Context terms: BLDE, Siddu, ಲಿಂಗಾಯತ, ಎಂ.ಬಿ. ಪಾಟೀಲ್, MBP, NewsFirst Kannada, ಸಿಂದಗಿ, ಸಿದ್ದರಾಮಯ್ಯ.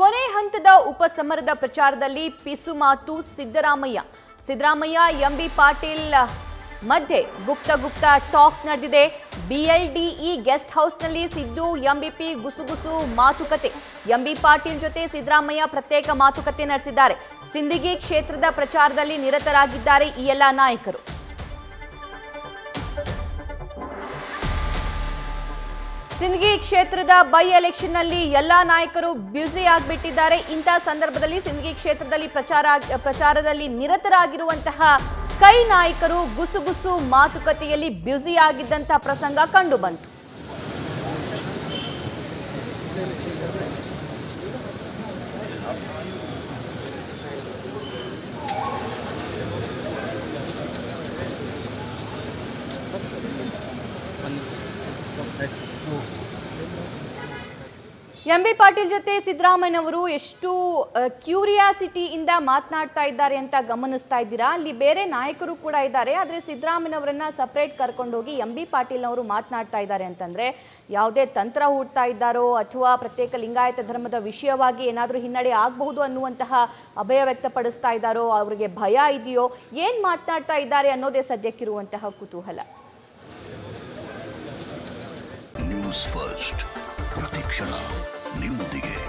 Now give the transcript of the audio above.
ಕೊನೆ ಹಂತದ ಉಪಸಮರದ ಪ್ರಚಾರದಲ್ಲಿ ಪಿಸುಮಾತು ಸಿದ್ದರಾಮಯ್ಯ ಎಂ.ಬಿ. ಪಾಟೀಲ್ ಮಧ್ಯೆ ಗುಪ್ತ ಟಾಕ್ ನಡೆದಿದೆ. BLDE ಗೆಸ್ಟ್ ಹೌಸ್ನಲ್ಲಿ ಸಿದ್ದು ಎಂಬಿಪಿ ಗುಸುಗುಸು ಮಾತುಕತೆ. ಎಂ.ಬಿ. ಪಾಟೀಲ್ ಜೊತೆ ಸಿದ್ದರಾಮಯ್ಯ ಪ್ರತ್ಯೇಕ ಮಾತುಕತೆ ನಡೆಸಿದ್ದಾರೆ. ಸಿಂದಗಿ ಕ್ಷೇತ್ರದ ಪ್ರಚಾರದಲ್ಲಿ ನಿರತರಾಗಿದ್ದಾರೆ ಈ ಎಲ್ಲ ನಾಯಕರು. ಸಿಂದಗಿ ಕ್ಷೇತ್ರದ ಬೈ ಎಲೆಕ್ಷನ್ನಲ್ಲಿ ಎಲ್ಲ ನಾಯಕರು ಬ್ಯುಸಿ ಆಗಿಬಿಟ್ಟಿದ್ದಾರೆ. ಇಂತಹ ಸಂದರ್ಭದಲ್ಲಿ ಸಿಂದಗಿ ಕ್ಷೇತ್ರದಲ್ಲಿ ಪ್ರಚಾರದಲ್ಲಿ ನಿರತರಾಗಿರುವಂತಹ ಕೈ ನಾಯಕರು ಗುಸುಗುಸು ಮಾತುಕತೆಯಲ್ಲಿ ಬ್ಯುಸಿ ಆಗಿದ್ದಂತಹ ಪ್ರಸಂಗ ಕಂಡು ಬಂತು. ಎಂ.ಬಿ. ಪಾಟೀಲ್ ಜೊತೆ ಸಿದ್ದರಾಮಯ್ಯನವರು ಎಷ್ಟು ಕ್ಯೂರಿಯಾಸಿಟಿಯಿಂದ ಮಾತನಾಡ್ತಾ ಇದ್ದಾರೆ ಅಂತ ಗಮನಿಸ್ತಾ ಇದ್ದೀರಾ. ಅಲ್ಲಿ ಬೇರೆ ನಾಯಕರು ಕೂಡ ಇದ್ದಾರೆ, ಆದರೆ ಸಿದ್ದರಾಮಯ್ಯನವರನ್ನ ಸಪ್ರೇಟ್ ಕರ್ಕೊಂಡೋಗಿ ಎಂ.ಬಿ. ಪಾಟೀಲ್ನವರು ಮಾತನಾಡ್ತಾ ಇದ್ದಾರೆ ಅಂತಂದರೆ ಯಾವುದೇ ತಂತ್ರ ಹೂಡ್ತಾ ಇದ್ದಾರೋ ಅಥವಾ ಪ್ರತ್ಯೇಕ ಲಿಂಗಾಯತ ಧರ್ಮದ ವಿಷಯವಾಗಿ ಏನಾದರೂ ಹಿನ್ನಡೆ ಆಗಬಹುದು ಅನ್ನುವಂತಹ ಅಭಯ ವ್ಯಕ್ತಪಡಿಸ್ತಾ ಇದ್ದಾರೋ, ಅವರಿಗೆ ಭಯ ಇದೆಯೋ, ಏನು ಮಾತನಾಡ್ತಾ ಇದ್ದಾರೆ ಅನ್ನೋದೇ ಸದ್ಯಕ್ಕಿರುವಂತಹ ಕುತೂಹಲ. ನ್ಯೂಸ್ ಫಸ್ಟ್ ಪ್ರತಿಕ್ಷಣ ನಿಮ್ಮೊಂದಿಗೆ.